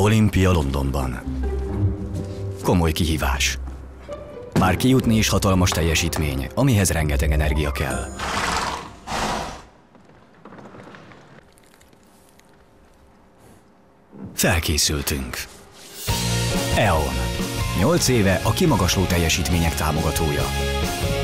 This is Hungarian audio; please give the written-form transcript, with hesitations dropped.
Olimpia Londonban. Komoly kihívás. Már kijutni is hatalmas teljesítmény, amihez rengeteg energia kell. Felkészültünk. E.ON. 8 éve a kimagasló teljesítmények támogatója.